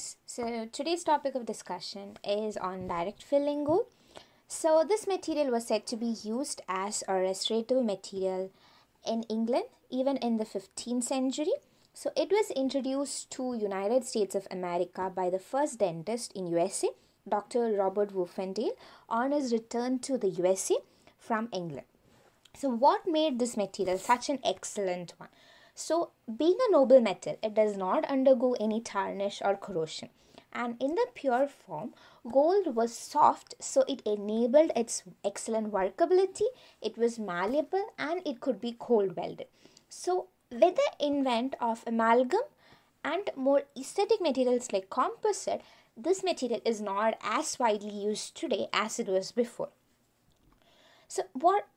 guys, so today's topic of discussion is on direct fill lingo. So this material was said to be used as a restorative material in England even in the 15th century. So it was introduced to United States of America by the first dentist in USA, Dr. Robert Woofendale, on his return to the USA from England. So what made this material such an excellent one? So being a noble metal, it does not undergo any tarnish or corrosion. And in the pure form, gold was soft, so it enabled its excellent workability. It was malleable and it could be cold welded. So with the advent of amalgam and more aesthetic materials like composite, this material is not as widely used today as it was before. So what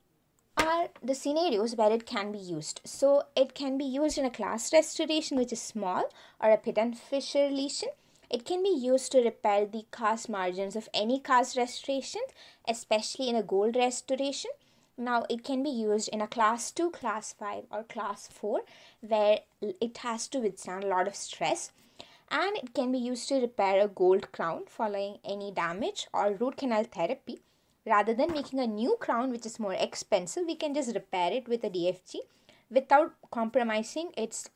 are the scenarios where it can be used? So it can be used in a glass restoration which is small, or a pit and fissure lesion. It can be used to repair the cast margins of any cast restoration, especially in a gold restoration. Now it can be used in a class 2, class 5 or class 4 where it has to withstand a lot of stress, and it can be used to repair a gold crown following any damage or root canal therapy. Rather than making a new crown which is more expensive, we can just repair it with a DFG without compromising its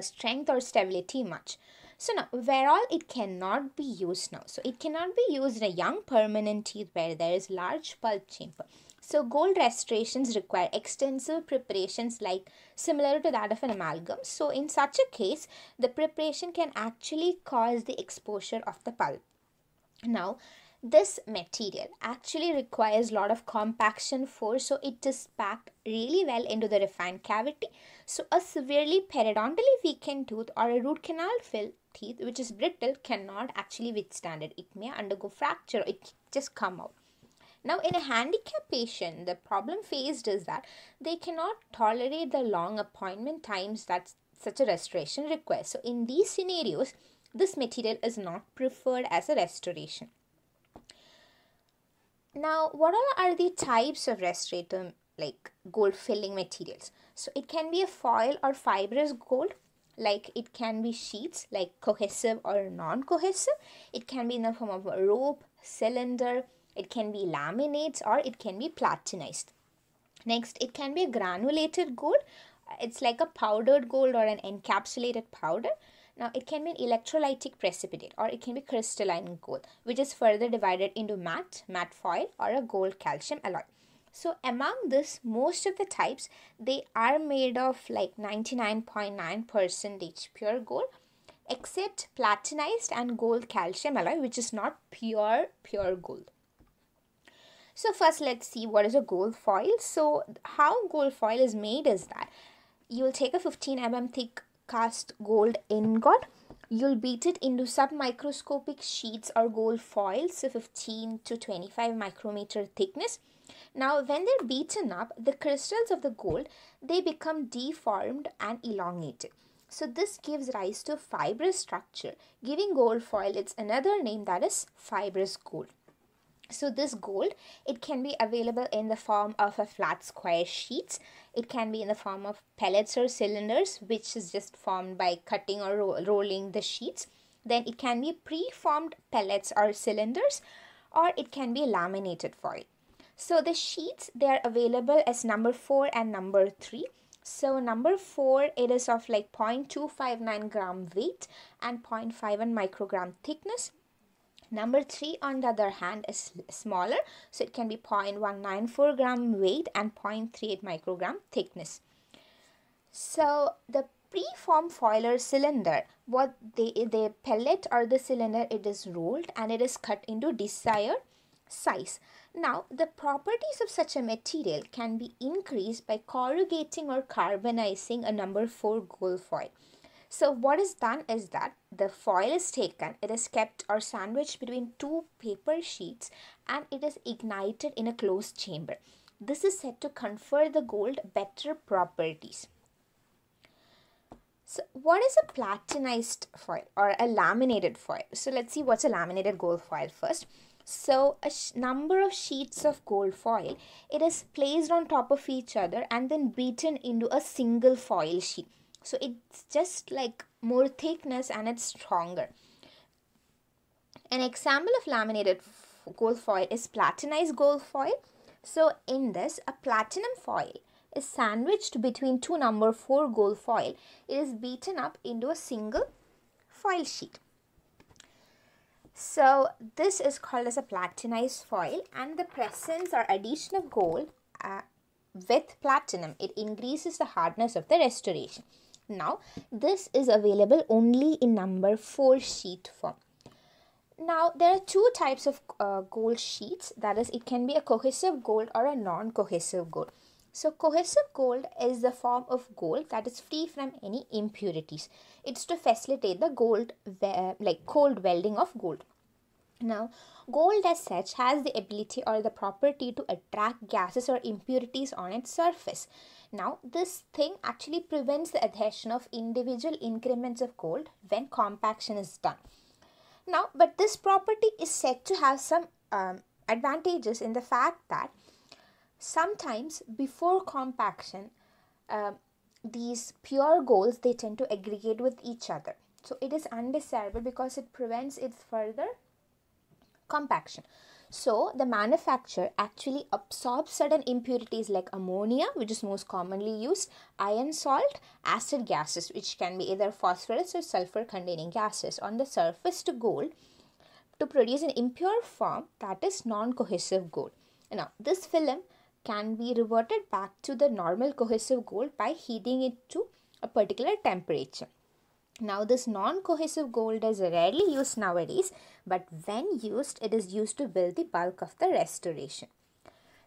strength or stability much. So now, where all it cannot be used now. So it cannot be used in a young permanent teeth where there is large pulp chamber. So gold restorations require extensive preparations like similar to that of an amalgam. So in such a case, the preparation can actually cause the exposure of the pulp. Now, this material actually requires a lot of compaction force, so it is packed really well into the refined cavity. So a severely periodontally weakened tooth or a root canal fill teeth which is brittle cannot actually withstand it. It may undergo fracture, it just come out. Now in a handicapped patient, the problem faced is that they cannot tolerate the long appointment times that such a restoration requires. So in these scenarios, this material is not preferred as a restoration. Now, what all are the types of restorative like gold filling materials? So it can be a foil or fibrous gold, like it can be sheets like cohesive or non-cohesive. It can be in the form of a rope, cylinder, it can be laminates, or it can be platinized. Next, it can be a granulated gold. It's like a powdered gold or an encapsulated powder. Now, it can be an electrolytic precipitate, or it can be crystalline gold, which is further divided into matte foil, or a gold calcium alloy. So, among this, most of the types, they are made of like 99.9% pure gold, except platinized and gold calcium alloy, which is not pure gold. So, first, let's see what is a gold foil. So, how gold foil is made is that you will take a 15 mm thick cast gold ingot, you'll beat it into submicroscopic sheets or gold foils, so 15 to 25 micrometer thickness. Now when they're beaten up, the crystals of the gold, they become deformed and elongated. So this gives rise to fibrous structure, giving gold foil its another name, that is fibrous gold. So this gold, it can be available in the form of a flat square sheets. It can be in the form of pellets or cylinders, which is just formed by cutting or rolling the sheets. Then it can be preformed pellets or cylinders, or it can be laminated foil. So the sheets, they are available as number 4 and number 3. So number 4, it is of like 0.259 gram weight and 0.51 microgram thickness. Number 3, on the other hand, is smaller, so it can be 0.194 gram weight and 0.38 microgram thickness. So the preformed foil or cylinder, what the pellet or the cylinder, it is rolled and it is cut into desired size. Now the properties of such a material can be increased by corrugating or carbonizing a number 4 gold foil. So what is done is that the foil is taken, it is kept or sandwiched between 2 paper sheets, and it is ignited in a closed chamber. This is said to confer the gold better properties. So what is a platinized foil or a laminated foil? So let's see what's a laminated gold foil first. So a number of sheets of gold foil, it is placed on top of each other and then beaten into a single foil sheet. So it's just like more thickness and it's stronger. An example of laminated gold foil is platinized gold foil. So in this, a platinum foil is sandwiched between two number 4 gold foil. It is beaten up into a single foil sheet. So this is called as a platinized foil, and the presence or addition of gold with platinum, it increases the hardness of the restoration. Now this is available only in number 4 sheet form. Now there are two types of gold sheets, that is, it can be a cohesive gold or a non-cohesive gold. So cohesive gold is the form of gold that is free from any impurities. It's to facilitate the gold cold welding of gold. Now gold as such has the ability or the property to attract gases or impurities on its surface. Now this thing actually prevents the adhesion of individual increments of gold when compaction is done. Now but this property is said to have some advantages in the fact that sometimes before compaction these pure golds, they tend to aggregate with each other. So it is undesirable because it prevents its further compaction. So the manufacturer actually absorbs certain impurities like ammonia, which is most commonly used, iron salt, acid gases, which can be either phosphorus or sulfur containing gases, on the surface to gold to produce an impure form that is non-cohesive gold. Now this film can be reverted back to the normal cohesive gold by heating it to a particular temperature. Now this non-cohesive gold is rarely used nowadays, but when used, it is used to build the bulk of the restoration.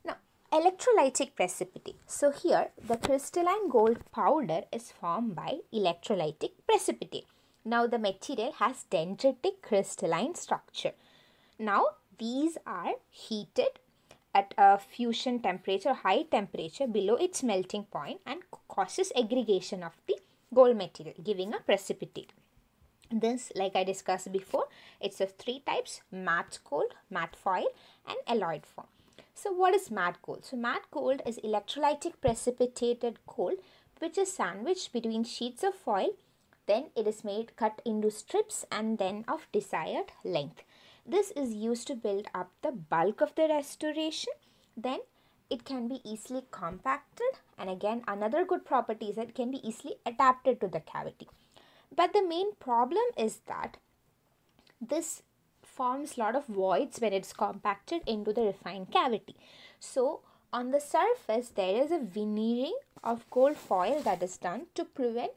Now electrolytic precipitate. So here the crystalline gold powder is formed by electrolytic precipitate. Now the material has dendritic crystalline structure. Now these are heated at a fusion temperature, high temperature below its melting point, and causes aggregation of the gold material, giving a precipitate. This, like I discussed before, it's of 3 types: matte gold, matte foil, and alloyed form. So what is matte gold? So matte gold is electrolytic precipitated gold which is sandwiched between sheets of foil. Then it is made cut into strips and then of desired length. This is used to build up the bulk of the restoration. Then it can be easily compacted, and again another good property is that it can be easily adapted to the cavity. But the main problem is that this forms a lot of voids when it's compacted into the refined cavity. So on the surface there is a veneering of gold foil that is done to prevent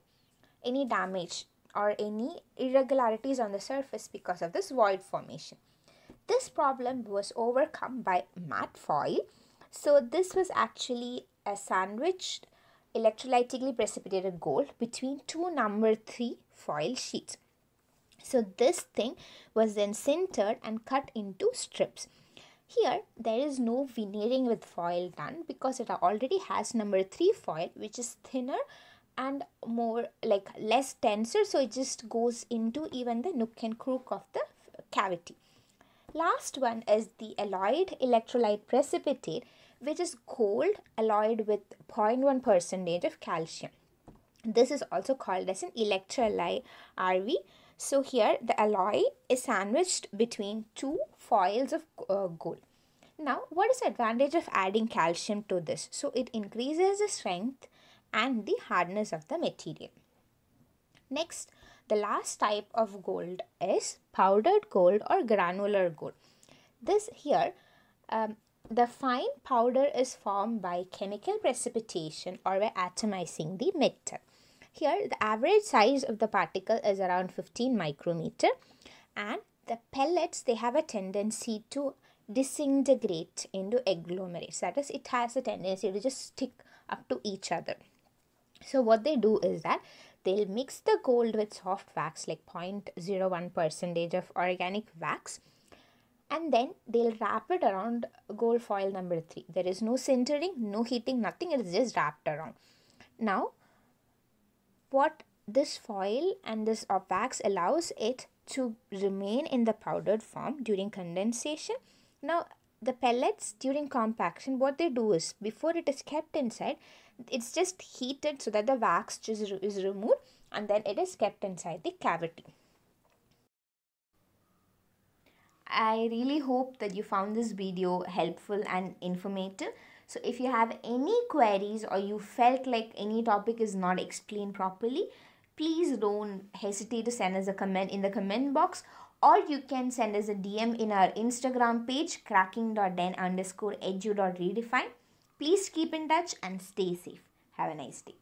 any damage or any irregularities on the surface because of this void formation. This problem was overcome by matte foil. So this was actually a sandwiched electrolytically precipitated gold between two number 3 foil sheets. So this thing was then sintered and cut into strips. Here there is no veneering with foil done because it already has number 3 foil, which is thinner and more less denser, so it just goes into even the nook and crook of the cavity. Last one is the alloyed electrolyte precipitate, which is gold alloyed with 0.1% of calcium. This is also called as an electrolyte RV. So here the alloy is sandwiched between 2 foils of gold. Now what is the advantage of adding calcium to this? So it increases the strength and the hardness of the material. Next, the last type of gold is powdered gold or granular gold. This here, the fine powder is formed by chemical precipitation or by atomizing the metal. Here, the average size of the particle is around 15 micrometer, and the pellets, they have a tendency to disintegrate into agglomerates. That is, it has a tendency to just stick up to each other. So what they do is that they'll mix the gold with soft wax like 0.01% of organic wax, and then they'll wrap it around gold foil number 3. There is no sintering, no heating, nothing. It is just wrapped around. Now what this foil and this wax allows it to remain in the powdered form during condensation. Now the pellets, during compaction, what they do is, before it is kept inside, it's just heated so that the wax is removed, and then it is kept inside the cavity. I really hope that you found this video helpful and informative. So if you have any queries or you felt like any topic is not explained properly, please don't hesitate to send us a comment in the comment box, or you can send us a DM in our Instagram page, cracking.den_edu.redefine. Please keep in touch and stay safe. Have a nice day.